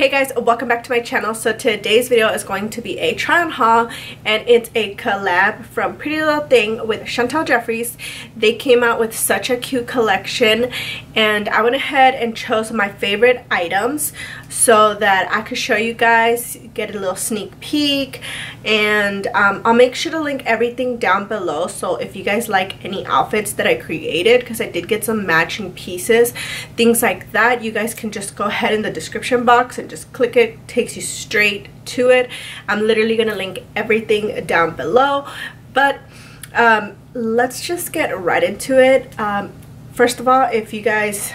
Hey guys, welcome back to my channel. So today's video is going to be a try on haul, and it's a collab from Pretty Little Thing with Chantel Jeffries. They came out with such a cute collection, and I went ahead and chose my favorite items so that I could show you guys, get a little sneak peek, and I'll make sure to link everything down below. So if you guys like any outfits that I created, because I did get some matching pieces, things like that, you guys can just go ahead in the description box and just click it, takes you straight to it. I'm literally gonna link everything down below, but let's just get right into it. First of all, if you guys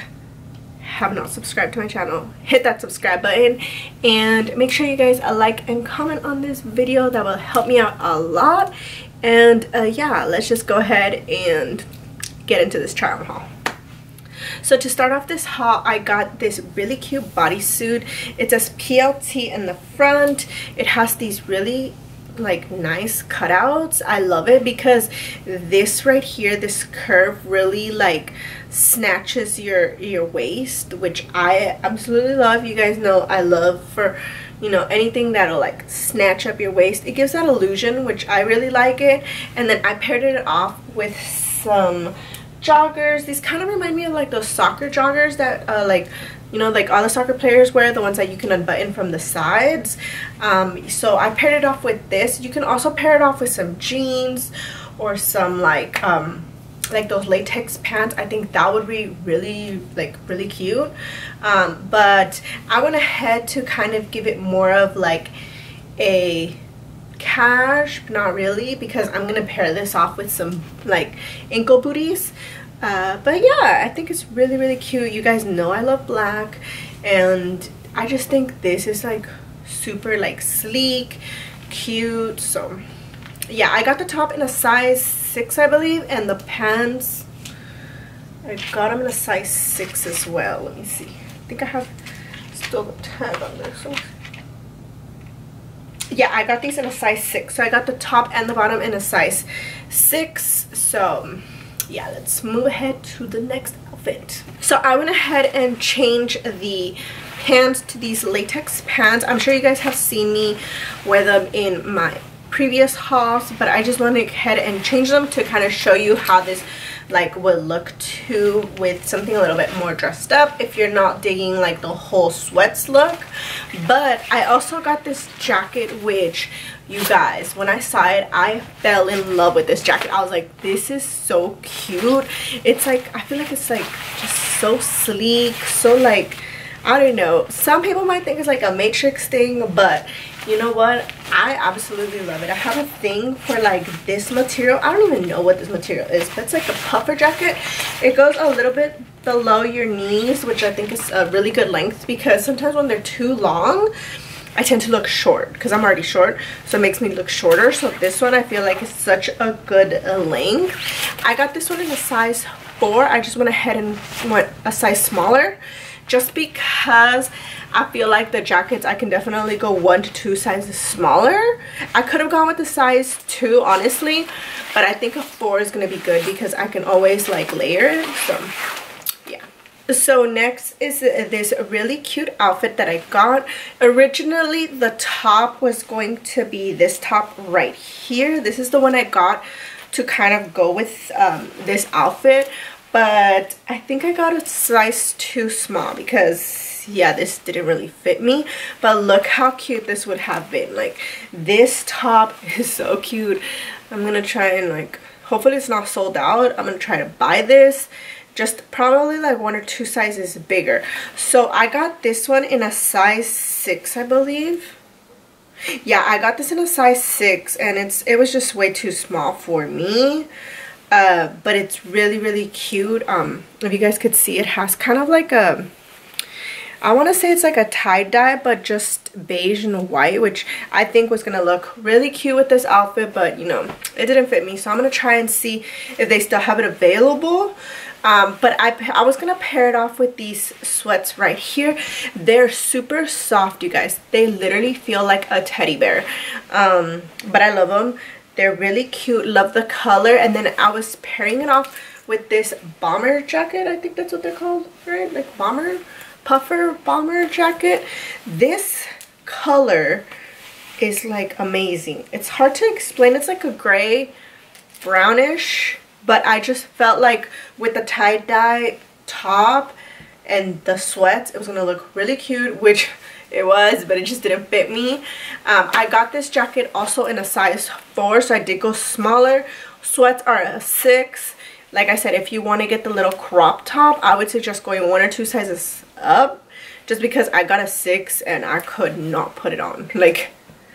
have not subscribed to my channel, hit that subscribe button and make sure you guys like and comment on this video. That will help me out a lot. And yeah, let's just go ahead and get into this try on haul. So to start off this haul, I got this really cute bodysuit. It says PLT in the front. It has these really like nice cutouts. I love it because this right here, this curve really like snatches your waist, which I absolutely love. You guys know I love for, you know, anything that'll like snatch up your waist. It gives that illusion, which I really like it. And then I paired it off with some joggers. These kind of remind me of like those soccer joggers that like, you know, like all the soccer players wear, the ones that you can unbutton from the sides. So I paired it off with this. You can also pair it off with some jeans or some like those latex pants. I think that would be really cute. But I went ahead to kind of give it more of like a cash, but not really, because I'm gonna pair this off with some like ankle booties. But yeah, I think it's really cute. You guys know I love black, and I just think this is like super like sleek, cute. So yeah, I got the top in a size 6, I believe, and the pants I got them in a size 6 as well. Let me see, I think I have still the tag on this one. Yeah, I got these in a size 6. So I got the top and the bottom in a size 6. So yeah, let's move ahead to the next outfit. So I went ahead and changed the pants to these latex pants. I'm sure you guys have seen me wear them in my previous hauls, but I just went ahead and changed them to kind of show you how this like would look too with something a little bit more dressed up, if you're not digging like the whole sweats look. But I also got this jacket, which you guys, when I saw it, I fell in love with this jacket. I was like, this is so cute. It's like, I feel like it's like just so sleek, so like, I don't know, some people might think it's like a Matrix thing, but you know what, I absolutely love it. I have a thing for like this material. I don't even know what this material is, but it's like a puffer jacket. It goes a little bit below your knees, which I think is a really good length, because sometimes when they're too long, I tend to look short, because I'm already short, so it makes me look shorter. So this one I feel like is such a good length. I got this one in a size 4. I just went ahead and went a size smaller, just because I feel like the jackets, I can definitely go 1 to 2 sizes smaller. I could have gone with a size 2, honestly, but I think a 4 is gonna be good because I can always like layer it. So yeah. So next is this really cute outfit that I got. Originally, the top was going to be this top right here. This is the one I got to kind of go with this outfit. But I think I got a size too small because, yeah, this didn't really fit me. But look how cute this would have been. Like, this top is so cute. I'm going to try and, like, hopefully it's not sold out. I'm going to try to buy this. Just probably, like, 1 or 2 sizes bigger. So I got this one in a size 6, I believe. Yeah, I got this in a size 6, and it was just way too small for me. But it's really cute. If you guys could see, it has kind of like a, I want to say it's like a tie-dye, but just beige and white, which I think was going to look really cute with this outfit. But, you know, it didn't fit me. So I'm going to try and see if they still have it available. But I was going to pair it off with these sweats right here. They're super soft, you guys. They literally feel like a teddy bear. But I love them. They're really cute. Love the color. And then I was pairing it off with this bomber jacket. I think that's what they're called, right? Like bomber. puffer bomber jacket. This color is like amazing. It's hard to explain. It's like a gray brownish, but I just felt like with the tie-dye top and the sweats, it was gonna look really cute, which it was, but it just didn't fit me. I got this jacket also in a size 4, so I did go smaller. Sweats are a 6. Like I said, if you want to get the little crop top, I would suggest going 1 or 2 sizes up, just because I got a 6 and I could not put it on. Like,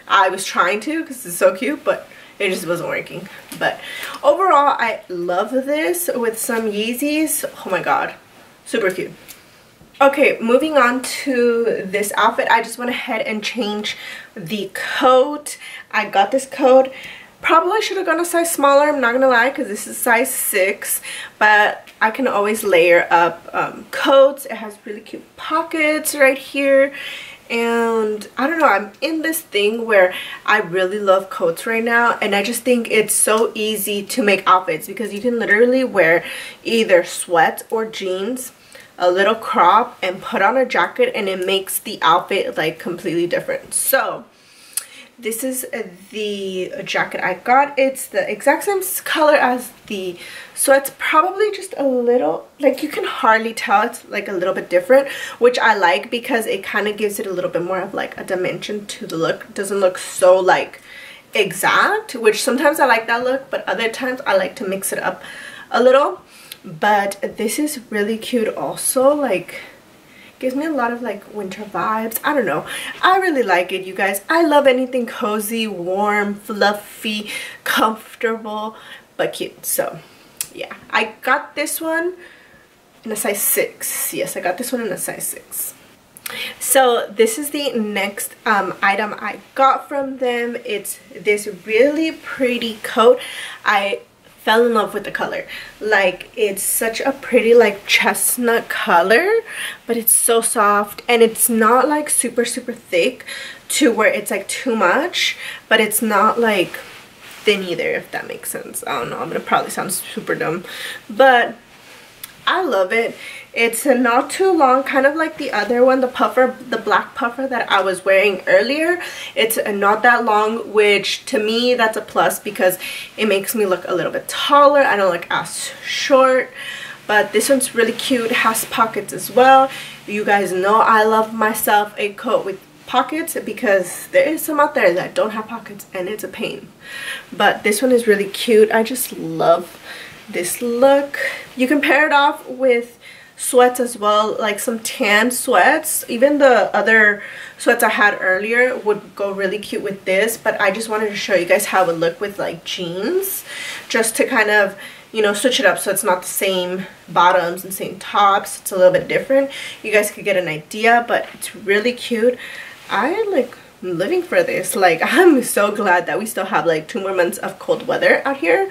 I was trying to because it's so cute, but it just wasn't working. But overall, I love this with some Yeezys. Oh my god, super cute. Okay, moving on to this outfit, I just went ahead and changed the coat. I got this coat. Probably should have gone a size smaller, I'm not gonna lie, because this is size 6, but I can always layer up coats. It has really cute pockets right here, and I don't know, I'm in this thing where I really love coats right now, and I just think it's so easy to make outfits because you can literally wear either sweats or jeans, a little crop, and put on a jacket, and it makes the outfit like completely different. So this is the jacket I got. It's the exact same color as the sweats, probably just a little, like you can hardly tell, it's like a little bit different, which I like because it kind of gives it a little bit more of like a dimension to the look. It doesn't look so like exact, which sometimes I like that look, but other times I like to mix it up a little. But this is really cute also, like gives me a lot of like winter vibes. I don't know, I really like it, you guys. I love anything cozy, warm, fluffy, comfortable, but cute. So yeah, I got this one in a size 6. Yes, I got this one in a size 6. So this is the next item I got from them. It's this really pretty coat. I fell in love with the color. Like, it's such a pretty like chestnut color, but it's so soft, and it's not like super thick to where it's like too much, but it's not like thin either, if that makes sense. I don't know, I'm gonna probably sound super dumb, but I love it. It's not too long, kind of like the other one, the puffer, the black puffer that I was wearing earlier. It's not that long, which to me that's a plus because it makes me look a little bit taller. I don't look as short. But this one's really cute, has pockets as well. You guys know I love myself a coat with pockets because there is some out there that don't have pockets and it's a pain. But this one is really cute. I just love this look. You can pair it off with sweats as well, like some tan sweats. Even the other sweats I had earlier would go really cute with this, but I just wanted to show you guys how it would look with like jeans, just to kind of, you know, switch it up so it's not the same bottoms and same tops. It's a little bit different. You guys could get an idea, but it's really cute. I like living for this. Like, I'm so glad that we still have like 2 more months of cold weather out here,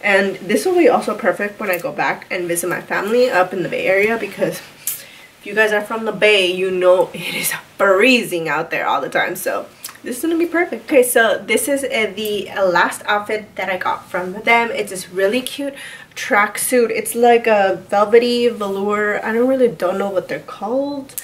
and this will be also perfect when I go back and visit my family up in the Bay Area, because if you guys are from the Bay, you know it is freezing out there all the time, so this is gonna be perfect. Okay, so this is the last outfit that I got from them. It's this really cute tracksuit. It's like a velvety velour, I don't know what they're called,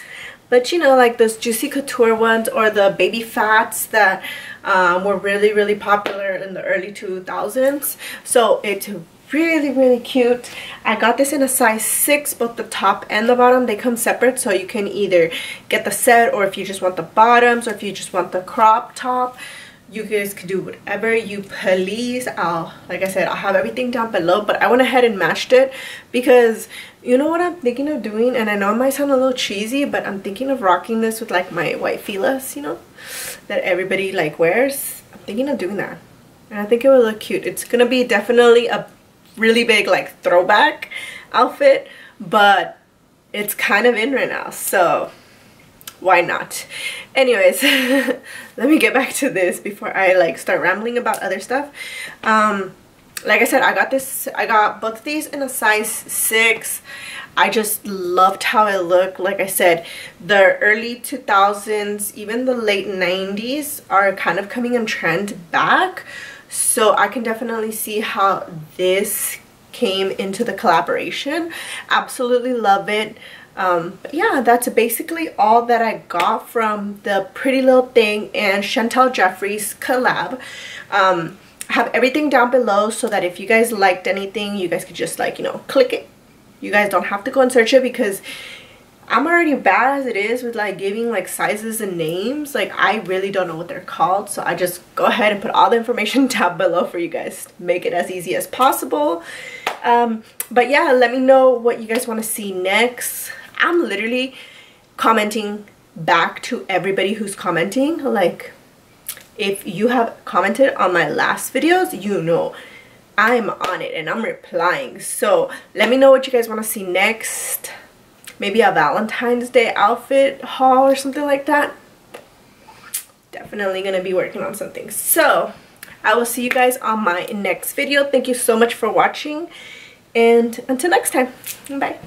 but you know, like those Juicy Couture ones or the Baby Phats that were really popular in the early 2000s. So it's really cute. I got this in a size 6, both the top and the bottom. They come separate, so you can either get the set, or if you just want the bottoms, or if you just want the crop top. You guys could do whatever you please. Like I said, I'll have everything down below, but I went ahead and matched it because you know what I'm thinking of doing, and I know it might sound a little cheesy, but I'm thinking of rocking this with like my white Filas, you know, that everybody like wears. I'm thinking of doing that, and I think it would look cute. It's gonna be definitely a really big like throwback outfit, but it's kind of in right now, so why not? Anyways, let me get back to this before I like start rambling about other stuff. Like I said, I got both of these in a size 6. I just loved how it looked. Like I said, the early 2000s, even the late 90s are kind of coming in trend back, so I can definitely see how this came into the collaboration. Absolutely love it. But yeah, that's basically all that I got from the Pretty Little Thing and Chantel Jeffries collab. I have everything down below so that if you guys liked anything, you guys could just, like, you know, click it. You guys don't have to go and search it, because I'm already bad as it is with, like, giving, like, sizes and names. Like, I really don't know what they're called, so I just go ahead and put all the information down below for you guys. Make it as easy as possible. But yeah, let me know what you guys want to see next. I'm literally commenting back to everybody who's commenting. Like, if you have commented on my last videos, you know I'm on it and I'm replying. So let me know what you guys want to see next. Maybe a Valentine's Day outfit haul or something like that. Definitely gonna be working on something. So I will see you guys on my next video. Thank you so much for watching, and until next time, bye.